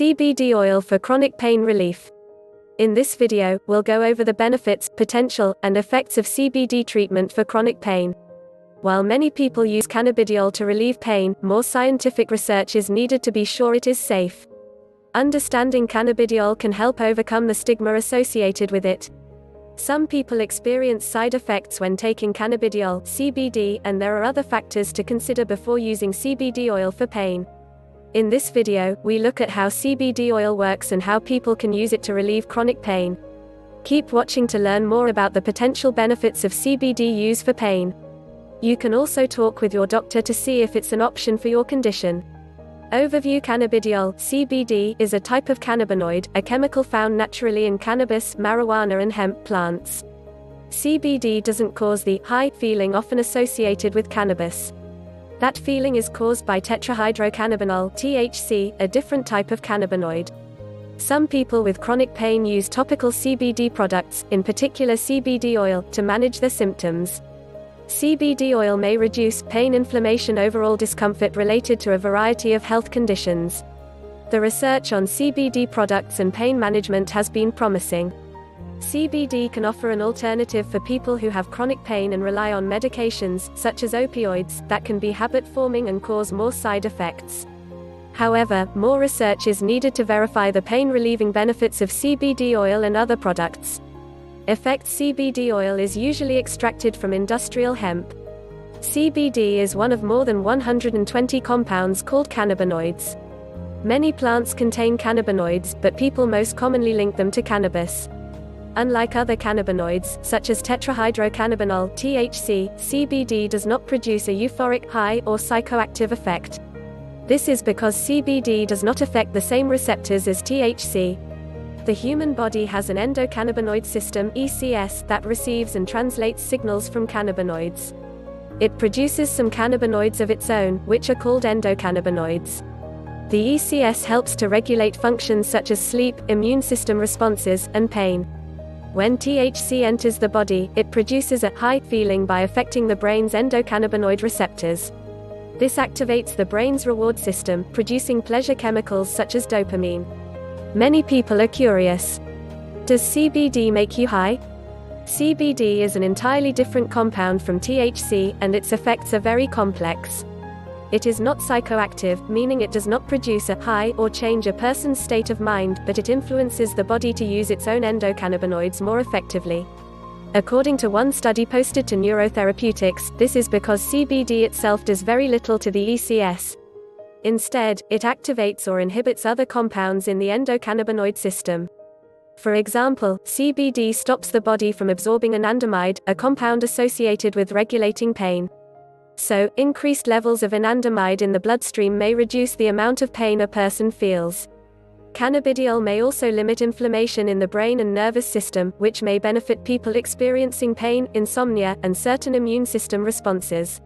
CBD oil for chronic pain relief. In this video, we'll go over the benefits, potential, and effects of CBD treatment for chronic pain. While many people use cannabidiol to relieve pain, more scientific research is needed to be sure it is safe. Understanding cannabidiol can help overcome the stigma associated with it. Some people experience side effects when taking cannabidiol, CBD, and there are other factors to consider before using CBD oil for pain. In this video, we look at how CBD oil works and how people can use it to relieve chronic pain. Keep watching to learn more about the potential benefits of CBD use for pain. You can also talk with your doctor to see if it's an option for your condition. Overview: cannabidiol, CBD, is a type of cannabinoid, a chemical found naturally in cannabis, marijuana and hemp plants. CBD doesn't cause the high feeling often associated with cannabis. That feeling is caused by tetrahydrocannabinol, THC, a different type of cannabinoid. Some people with chronic pain use topical CBD products, in particular CBD oil, to manage their symptoms. CBD oil may reduce pain, inflammation, overall discomfort related to a variety of health conditions. The research on CBD products and pain management has been promising. CBD can offer an alternative for people who have chronic pain and rely on medications, such as opioids, that can be habit-forming and cause more side effects. However, more research is needed to verify the pain-relieving benefits of CBD oil and other products. Effects: CBD oil is usually extracted from industrial hemp. CBD is one of more than 120 compounds called cannabinoids. Many plants contain cannabinoids, but people most commonly link them to cannabis. Unlike other cannabinoids, such as tetrahydrocannabinol, THC, CBD does not produce a euphoric high or psychoactive effect. This is because CBD does not affect the same receptors as THC. The human body has an endocannabinoid system (ECS) that receives and translates signals from cannabinoids. It produces some cannabinoids of its own, which are called endocannabinoids. The ECS helps to regulate functions such as sleep, immune system responses, and pain. When THC enters the body, it produces a high feeling by affecting the brain's endocannabinoid receptors. This activates the brain's reward system, producing pleasure chemicals such as dopamine. Many people are curious. Does CBD make you high? CBD is an entirely different compound from THC, and its effects are very complex. It is not psychoactive, meaning it does not produce a high or change a person's state of mind, but it influences the body to use its own endocannabinoids more effectively. According to one study posted to Neurotherapeutics, this is because CBD itself does very little to the ECS. Instead, it activates or inhibits other compounds in the endocannabinoid system. For example, CBD stops the body from absorbing anandamide, a compound associated with regulating pain. So, increased levels of anandamide in the bloodstream may reduce the amount of pain a person feels. Cannabidiol may also limit inflammation in the brain and nervous system, which may benefit people experiencing pain, insomnia, and certain immune system responses.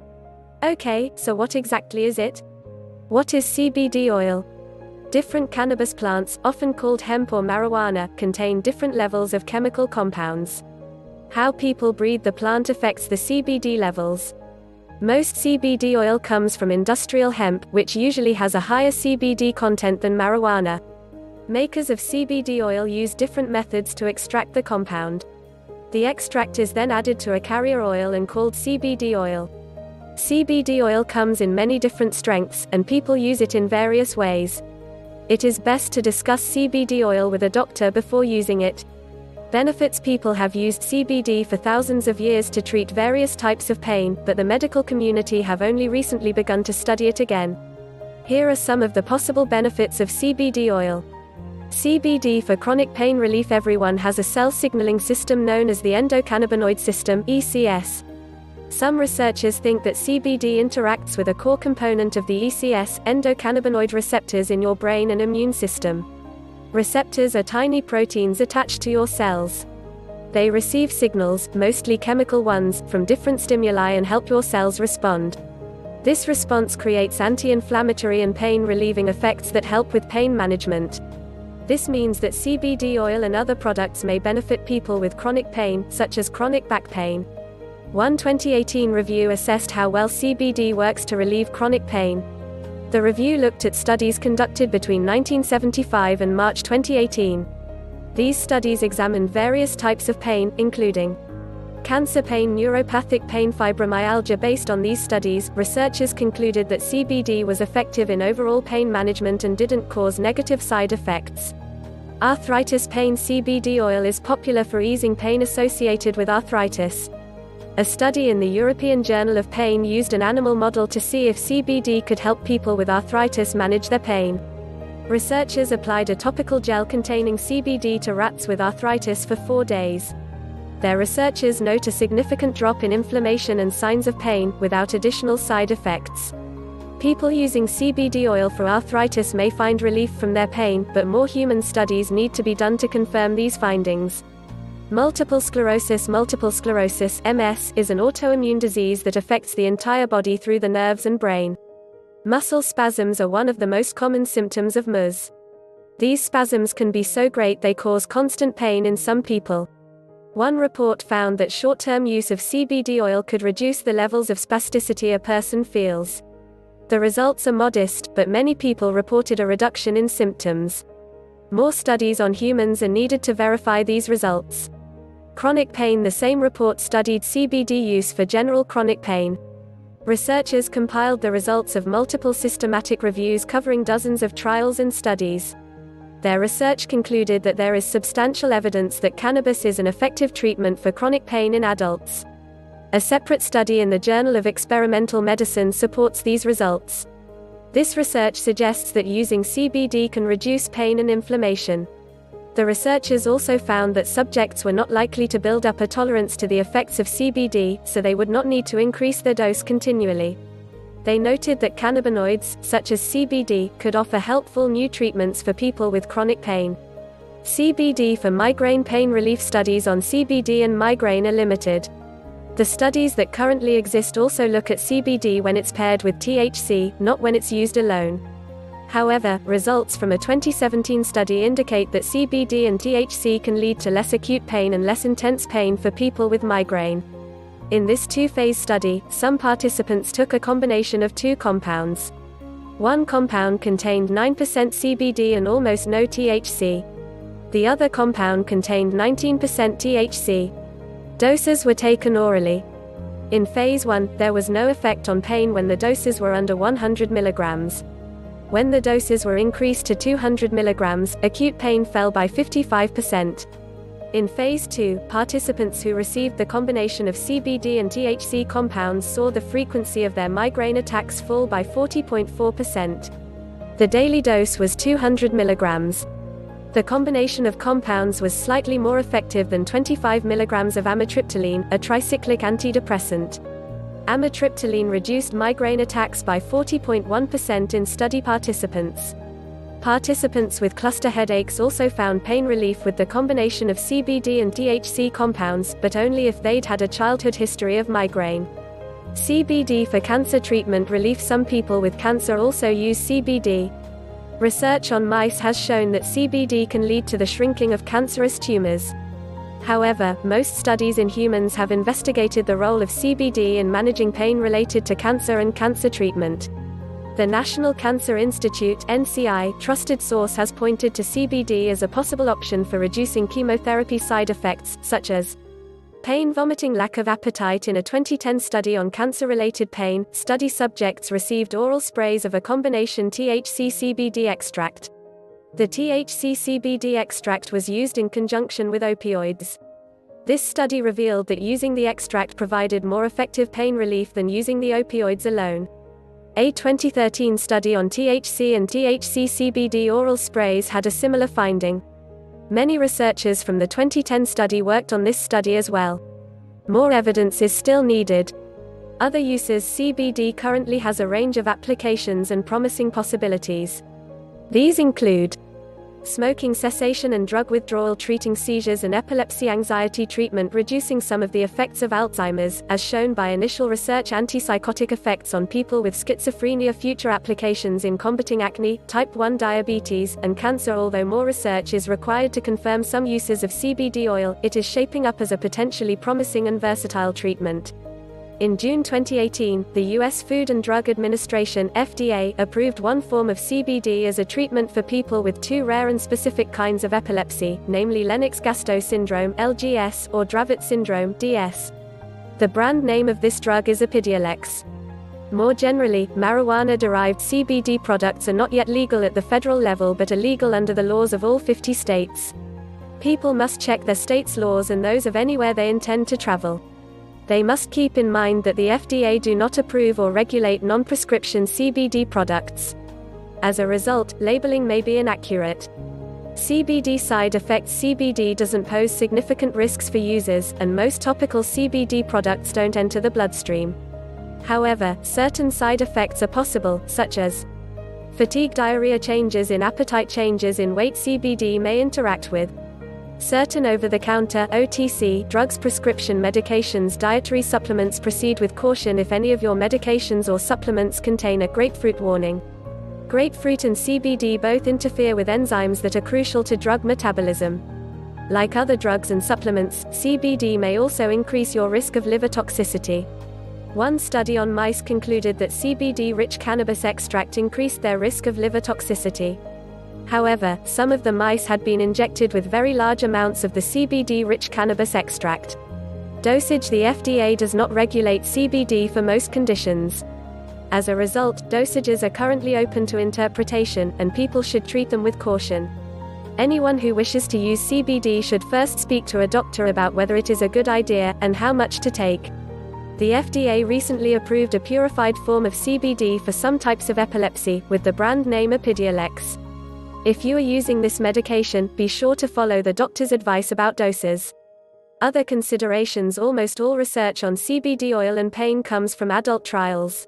Okay, so what exactly is it? What is CBD oil? Different cannabis plants, often called hemp or marijuana, contain different levels of chemical compounds. How people breathe the plant affects the CBD levels. Most CBD oil comes from industrial hemp, which usually has a higher CBD content than marijuana. Makers of CBD oil use different methods to extract the compound. The extract is then added to a carrier oil and called CBD oil. CBD oil comes in many different strengths, and people use it in various ways. It is best to discuss CBD oil with a doctor before using it. Benefits: people have used CBD for thousands of years to treat various types of pain, but the medical community have only recently begun to study it again. Here are some of the possible benefits of CBD oil. CBD for chronic pain relief. Everyone has a cell signaling system known as the endocannabinoid system (ECS). Some researchers think that CBD interacts with a core component of the ECS, endocannabinoid receptors in your brain and immune system. Receptors are tiny proteins attached to your cells. They receive signals, mostly chemical ones, from different stimuli and help your cells respond. This response creates anti-inflammatory and pain-relieving effects that help with pain management. This means that CBD oil and other products may benefit people with chronic pain, such as chronic back pain. One 2018 review assessed how well CBD works to relieve chronic pain. The review looked at studies conducted between 1975 and March 2018. These studies examined various types of pain, including cancer pain, neuropathic pain, fibromyalgia. Based on these studies, researchers concluded that CBD was effective in overall pain management and didn't cause negative side effects. Arthritis pain. CBD oil is popular for easing pain associated with arthritis. A study in the European Journal of Pain used an animal model to see if CBD could help people with arthritis manage their pain. Researchers applied a topical gel containing CBD to rats with arthritis for 4 days. Their researchers note a significant drop in inflammation and signs of pain, without additional side effects. People using CBD oil for arthritis may find relief from their pain, but more human studies need to be done to confirm these findings. Multiple sclerosis. Multiple sclerosis (MS) is an autoimmune disease that affects the entire body through the nerves and brain. Muscle spasms are one of the most common symptoms of MS. These spasms can be so great they cause constant pain in some people. One report found that short-term use of CBD oil could reduce the levels of spasticity a person feels. The results are modest, but many people reported a reduction in symptoms. More studies on humans are needed to verify these results. Chronic pain. The same report studied CBD use for general chronic pain. Researchers compiled the results of multiple systematic reviews covering dozens of trials and studies. Their research concluded that there is substantial evidence that cannabis is an effective treatment for chronic pain in adults. A separate study in the Journal of Experimental Medicine supports these results. This research suggests that using CBD can reduce pain and inflammation. The researchers also found that subjects were not likely to build up a tolerance to the effects of CBD, so they would not need to increase their dose continually. They noted that cannabinoids, such as CBD, could offer helpful new treatments for people with chronic pain. CBD for migraine pain relief. Studies on CBD and migraine are limited. The studies that currently exist also look at CBD when it's paired with THC, not when it's used alone. However, results from a 2017 study indicate that CBD and THC can lead to less acute pain and less intense pain for people with migraine. In this two-phase study, some participants took a combination of two compounds. One compound contained 9% CBD and almost no THC. The other compound contained 19% THC. Doses were taken orally. In phase 1, there was no effect on pain when the doses were under 100 mg. When the doses were increased to 200 mg, acute pain fell by 55%. In phase 2, participants who received the combination of CBD and THC compounds saw the frequency of their migraine attacks fall by 40.4%. The daily dose was 200 mg. The combination of compounds was slightly more effective than 25 mg of amitriptyline, a tricyclic antidepressant. Amitriptyline reduced migraine attacks by 40.1% in study participants. Participants with cluster headaches also found pain relief with the combination of CBD and THC compounds, but only if they'd had a childhood history of migraine. CBD for cancer treatment relief. Some people with cancer also use CBD. Research on mice has shown that CBD can lead to the shrinking of cancerous tumors. However, most studies in humans have investigated the role of CBD in managing pain related to cancer and cancer treatment. The National Cancer Institute (NCI) trusted source has pointed to CBD as a possible option for reducing chemotherapy side effects, such as pain, vomiting, lack of appetite. In a 2010 study on cancer-related pain, study subjects received oral sprays of a combination THC-CBD extract. The THC-CBD extract was used in conjunction with opioids. This study revealed that using the extract provided more effective pain relief than using the opioids alone. A 2013 study on THC and THC-CBD oral sprays had a similar finding. Many researchers from the 2010 study worked on this study as well. More evidence is still needed. Other uses. CBD currently has a range of applications and promising possibilities. These include smoking cessation and drug withdrawal, treating seizures and epilepsy, anxiety treatment, reducing some of the effects of Alzheimer's, as shown by initial research, antipsychotic effects on people with schizophrenia, future applications in combating acne, type 1 diabetes, and cancer. Although more research is required to confirm some uses of CBD oil, it is shaping up as a potentially promising and versatile treatment. In June 2018, the U.S. Food and Drug Administration (FDA) approved one form of CBD as a treatment for people with two rare and specific kinds of epilepsy, namely Lennox-Gastaut syndrome (LGS) or Dravet syndrome (DS). The brand name of this drug is Epidiolex. More generally, marijuana-derived CBD products are not yet legal at the federal level but are legal under the laws of all 50 states. People must check their state's laws and those of anywhere they intend to travel. They must keep in mind that the FDA do not approve or regulate non-prescription CBD products. As a result, labeling may be inaccurate. CBD side effects. CBD doesn't pose significant risks for users, and most topical CBD products don't enter the bloodstream. However, certain side effects are possible, such as fatigue, diarrhea, changes in appetite, changes in weight. CBD may interact with certain over-the-counter (OTC) drugs, prescription medications, dietary supplements. Proceed with caution if any of your medications or supplements contain a grapefruit warning. Grapefruit and CBD both interfere with enzymes that are crucial to drug metabolism. Like other drugs and supplements, CBD may also increase your risk of liver toxicity. One study on mice concluded that CBD-rich cannabis extract increased their risk of liver toxicity. However, some of the mice had been injected with very large amounts of the CBD-rich cannabis extract. Dosage. The FDA does not regulate CBD for most conditions. As a result, dosages are currently open to interpretation, and people should treat them with caution. Anyone who wishes to use CBD should first speak to a doctor about whether it is a good idea, and how much to take. The FDA recently approved a purified form of CBD for some types of epilepsy, with the brand name Epidiolex. If you are using this medication, be sure to follow the doctor's advice about doses. Other considerations. Almost all research on CBD oil and pain comes from adult trials.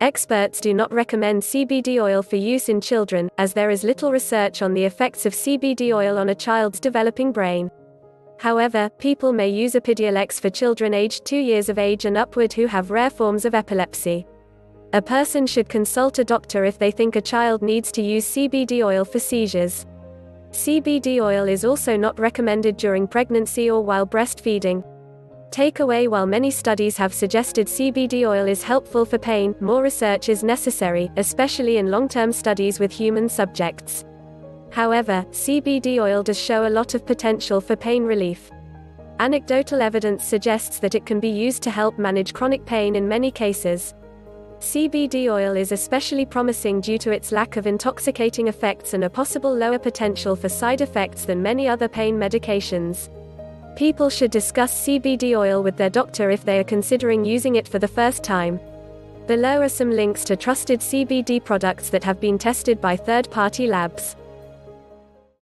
Experts do not recommend CBD oil for use in children, as there is little research on the effects of CBD oil on a child's developing brain. However, people may use Epidiolex for children aged 2 years of age and upward who have rare forms of epilepsy. A person should consult a doctor if they think a child needs to use CBD oil for seizures. CBD oil is also not recommended during pregnancy or while breastfeeding. Takeaway. While many studies have suggested CBD oil is helpful for pain, more research is necessary, especially in long-term studies with human subjects. However, CBD oil does show a lot of potential for pain relief. Anecdotal evidence suggests that it can be used to help manage chronic pain in many cases. CBD oil is especially promising due to its lack of intoxicating effects and a possible lower potential for side effects than many other pain medications. People should discuss CBD oil with their doctor if they are considering using it for the first time. Below are some links to trusted CBD products that have been tested by third-party labs.